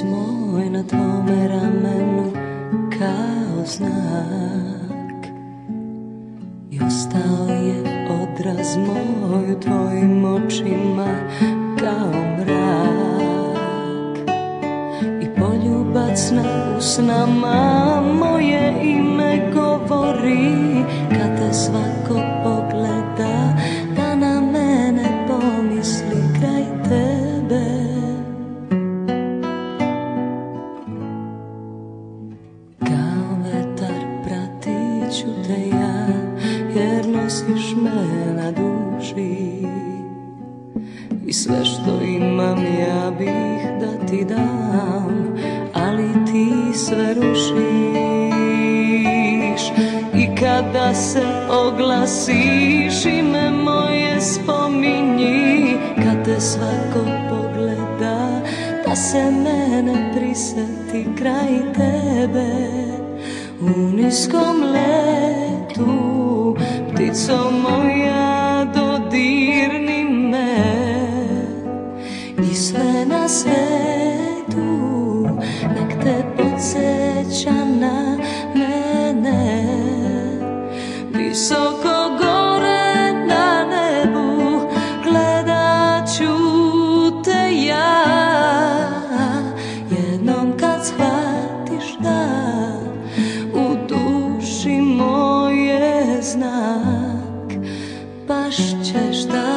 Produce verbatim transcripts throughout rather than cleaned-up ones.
πειρασμό, ένα το μεραμένο κάος νακ. I ostaje odraz moj u tvojim očima kao mrak. I poljubac na usnama moje ime govori kad te svako pogleda da na mene pomisli kraj tebe. Kao vetar pratit ću te ja jer nosiš me na duši i sve što imam ja bih da ti dam, ali ti sve rušiš. I kada se oglasiš ime moje spominji, kad te svako pogleda da se mene prisjeti kraj tebe. U niskom letu, ptico moja, dodirni me i sve na svetu nek te podsjeća na mene. Visoko gore na nebu gledat ću te ja, jednom kad shvatiš da u duši moje znak baš ćeš dat.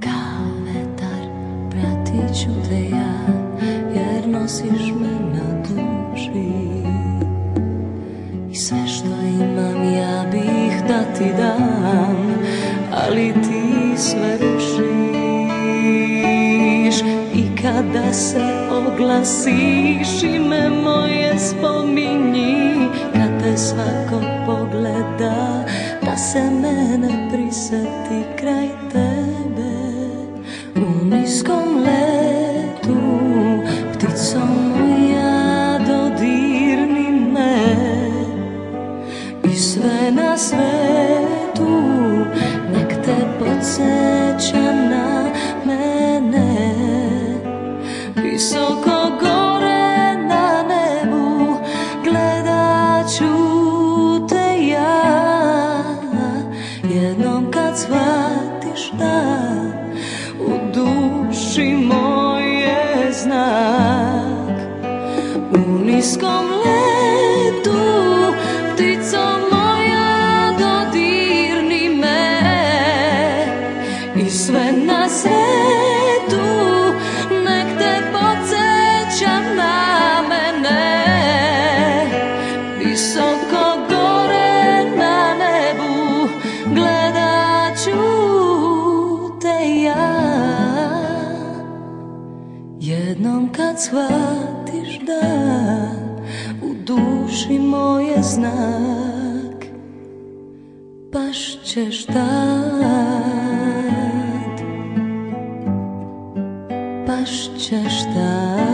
Kao vetar pratit ću te ja jer nosiš me na duši i sve što imam ja bih da ti dam, ali ti sve rušiš. I kada se oglasiš ime moje spominji, kad te svako pogleda da se mene prisjeti kraj tebe. U niskom letu, ptico moja, dodirni me i sve na svetu nek te podsjeća na mene. Visoko gore na nebu gledat ću te ja, jednom kad shvatiš da u duši moje znak. U niskom letu, ptico moja, dodirni me i sve na svetu nek te podsjeća na mene. Visoko gore na nebu gledat ću te ja, jednom kad shvatiš da u duši moje znak baš ćeš dat, baš ćeš dat.